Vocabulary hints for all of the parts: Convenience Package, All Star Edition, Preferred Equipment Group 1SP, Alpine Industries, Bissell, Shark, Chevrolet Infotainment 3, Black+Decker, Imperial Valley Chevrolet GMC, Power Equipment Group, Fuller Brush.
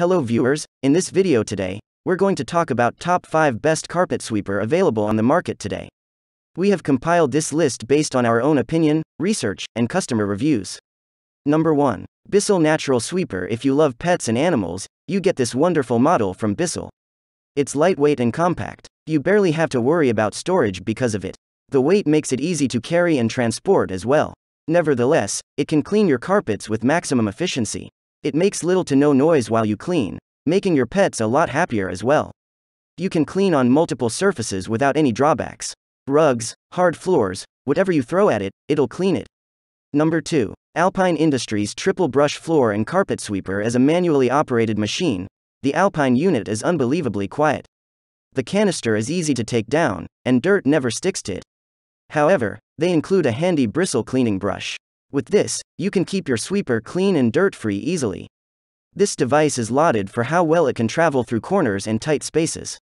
Hello viewers, in this video today, we're going to talk about top 5 best carpet sweeper available on the market today. We have compiled this list based on our own opinion, research, and customer reviews. Number 1. Bissell Natural Sweeper. If you love pets and animals, you get this wonderful model from Bissell. It's lightweight and compact. You barely have to worry about storage because of it. The weight makes it easy to carry and transport as well. Nevertheless, it can clean your carpets with maximum efficiency. It makes little to no noise while you clean, making your pets a lot happier as well. You can clean on multiple surfaces without any drawbacks. Rugs, hard floors, whatever you throw at it, it'll clean it. Number 2. Alpine Industries Triple Brush Floor and Carpet Sweeper. As a manually operated machine, the Alpine unit is unbelievably quiet. The canister is easy to take down, and dirt never sticks to it. However, they include a handy bristle cleaning brush. With this, you can keep your sweeper clean and dirt-free easily. This device is lauded for how well it can travel through corners and tight spaces.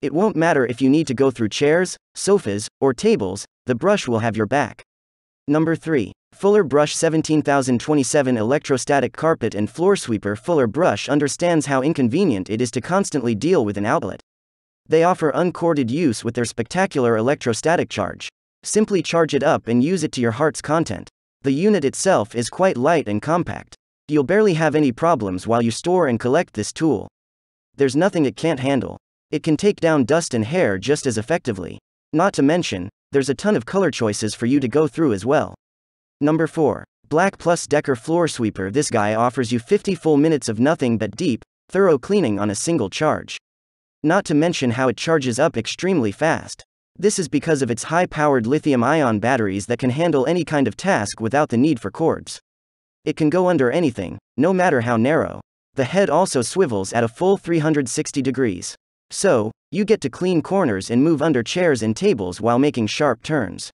It won't matter if you need to go through chairs, sofas, or tables, the brush will have your back. Number 3. Fuller Brush 17027 Electrostatic Carpet and Floor Sweeper. Fuller Brush understands how inconvenient it is to constantly deal with an outlet. They offer uncorded use with their spectacular electrostatic charge. Simply charge it up and use it to your heart's content. The unit itself is quite light and compact. You'll barely have any problems while you store and collect this tool. There's nothing it can't handle. It can take down dust and hair just as effectively. Not to mention, there's a ton of color choices for you to go through as well. Number 4. Black+Decker Floor Sweeper. This guy offers you 50 full minutes of nothing but deep, thorough cleaning on a single charge. Not to mention how it charges up extremely fast. This is because of its high-powered lithium-ion batteries that can handle any kind of task without the need for cords. It can go under anything, no matter how narrow. The head also swivels at a full 360 degrees. So, you get to clean corners and move under chairs and tables while making sharp turns.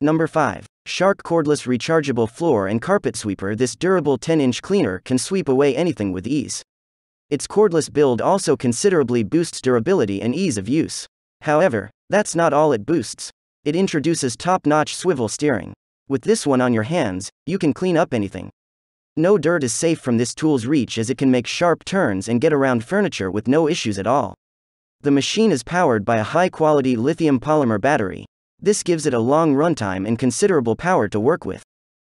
Number 5. Shark Cordless Rechargeable Floor and Carpet Sweeper. This durable 10-inch cleaner can sweep away anything with ease. Its cordless build also considerably boosts durability and ease of use. However, that's not all it boosts. It introduces top-notch swivel steering. With this one on your hands, you can clean up anything. No dirt is safe from this tool's reach, as it can make sharp turns and get around furniture with no issues at all. The machine is powered by a high-quality lithium polymer battery. This gives it a long runtime and considerable power to work with.